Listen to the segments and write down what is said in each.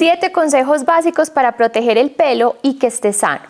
7 consejos básicos para proteger el pelo y que esté sano.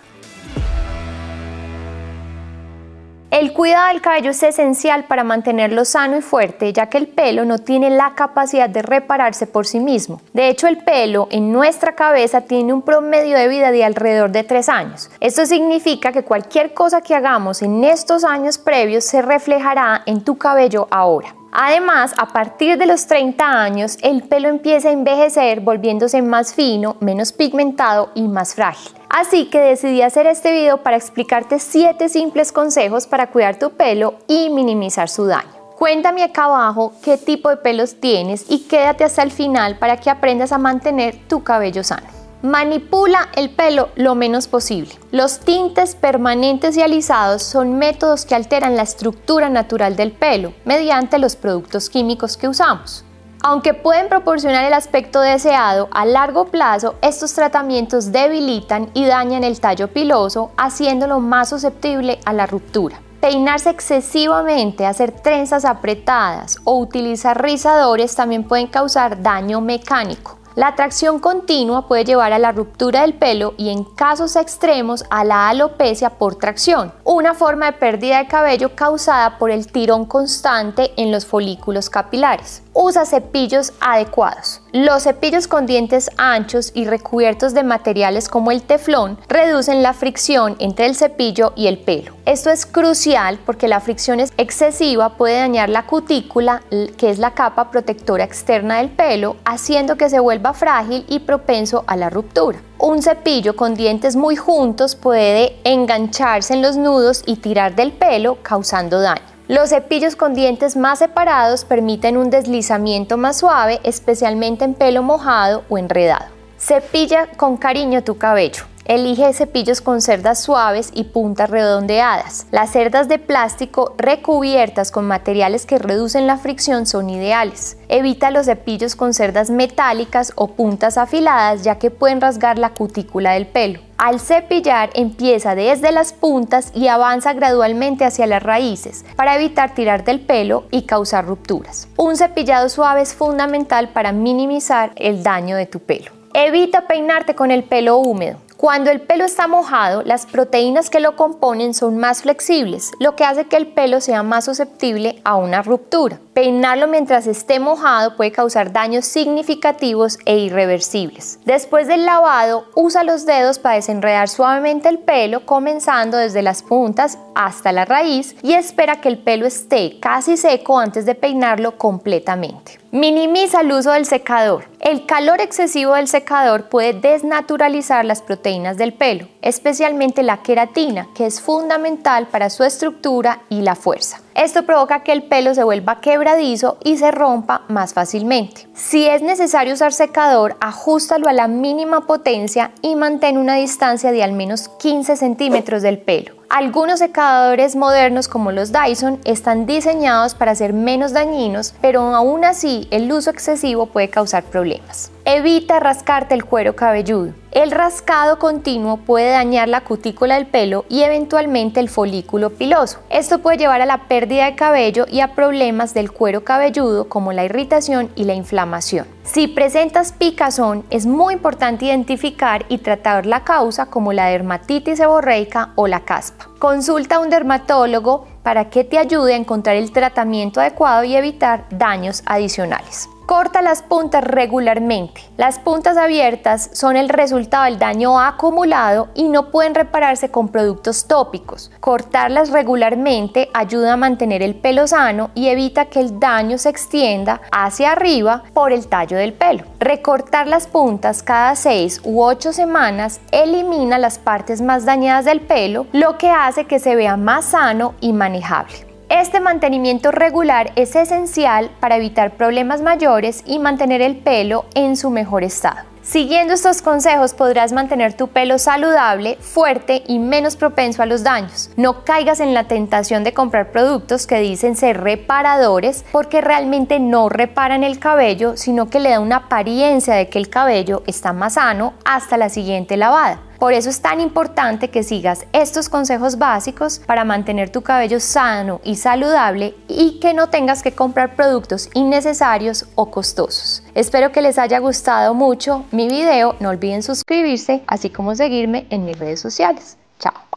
El cuidado del cabello es esencial para mantenerlo sano y fuerte, ya que el pelo no tiene la capacidad de repararse por sí mismo. De hecho, el pelo en nuestra cabeza tiene un promedio de vida de alrededor de 3 años. Esto significa que cualquier cosa que hagamos en estos años previos se reflejará en tu cabello ahora. Además, a partir de los 30 años, el pelo empieza a envejecer, volviéndose más fino, menos pigmentado y más frágil. Así que decidí hacer este video para explicarte 7 simples consejos para cuidar tu pelo y minimizar su daño. Cuéntame acá abajo qué tipo de pelos tienes y quédate hasta el final para que aprendas a mantener tu cabello sano. Manipula el pelo lo menos posible. Los tintes permanentes y alisados son métodos que alteran la estructura natural del pelo mediante los productos químicos que usamos. Aunque pueden proporcionar el aspecto deseado, a largo plazo estos tratamientos debilitan y dañan el tallo piloso, haciéndolo más susceptible a la ruptura. Peinarse excesivamente, hacer trenzas apretadas o utilizar rizadores también pueden causar daño mecánico. La tracción continua puede llevar a la ruptura del pelo y en casos extremos a la alopecia por tracción, una forma de pérdida de cabello causada por el tirón constante en los folículos capilares. Usa cepillos adecuados. Los cepillos con dientes anchos y recubiertos de materiales como el teflón reducen la fricción entre el cepillo y el pelo. Esto es crucial porque la fricción excesiva puede dañar la cutícula, que es la capa protectora externa del pelo, haciendo que se vuelva frágil y propenso a la ruptura. Un cepillo con dientes muy juntos puede engancharse en los nudos y tirar del pelo, causando daño. Los cepillos con dientes más separados permiten un deslizamiento más suave, especialmente en pelo mojado o enredado. Cepilla con cariño tu cabello. Elige cepillos con cerdas suaves y puntas redondeadas. Las cerdas de plástico recubiertas con materiales que reducen la fricción son ideales. Evita los cepillos con cerdas metálicas o puntas afiladas, ya que pueden rasgar la cutícula del pelo. Al cepillar, empieza desde las puntas y avanza gradualmente hacia las raíces para evitar tirar del pelo y causar rupturas. Un cepillado suave es fundamental para minimizar el daño de tu pelo. Evita peinarte con el pelo húmedo. Cuando el pelo está mojado, las proteínas que lo componen son más flexibles, lo que hace que el pelo sea más susceptible a una ruptura. Peinarlo mientras esté mojado puede causar daños significativos e irreversibles. Después del lavado, usa los dedos para desenredar suavemente el pelo, comenzando desde las puntas hasta la raíz, y espera que el pelo esté casi seco antes de peinarlo completamente. Minimiza el uso del secador. El calor excesivo del secador puede desnaturalizar las proteínas del pelo, especialmente la queratina, que es fundamental para su estructura y la fuerza. Esto provoca que el pelo se vuelva quebradizo y se rompa más fácilmente. Si es necesario usar secador, ajústalo a la mínima potencia y mantén una distancia de al menos 15 centímetros del pelo. Algunos secadores modernos como los Dyson están diseñados para ser menos dañinos, pero aún así el uso excesivo puede causar problemas. Evita rascarte el cuero cabelludo. El rascado continuo puede dañar la cutícula del pelo y eventualmente el folículo piloso. Esto puede llevar a la pérdida de cabello y a problemas del cuero cabelludo como la irritación y la inflamación. Si presentas picazón, es muy importante identificar y tratar la causa como la dermatitis seborreica o la caspa. Consulta a un dermatólogo para que te ayude a encontrar el tratamiento adecuado y evitar daños adicionales. Corta las puntas regularmente. Las puntas abiertas son el resultado del daño acumulado y no pueden repararse con productos tópicos. Cortarlas regularmente ayuda a mantener el pelo sano y evita que el daño se extienda hacia arriba por el tallo del pelo. Recortar las puntas cada 6 u 8 semanas elimina las partes más dañadas del pelo, lo que hace que se vea más sano y manejable. Este mantenimiento regular es esencial para evitar problemas mayores y mantener el pelo en su mejor estado. Siguiendo estos consejos podrás mantener tu pelo saludable, fuerte y menos propenso a los daños. No caigas en la tentación de comprar productos que dicen ser reparadores, porque realmente no reparan el cabello, sino que le da una apariencia de que el cabello está más sano hasta la siguiente lavada. Por eso es tan importante que sigas estos consejos básicos para mantener tu cabello sano y saludable y que no tengas que comprar productos innecesarios o costosos. Espero que les haya gustado mucho mi video. No olviden suscribirse, así como seguirme en mis redes sociales. Chao.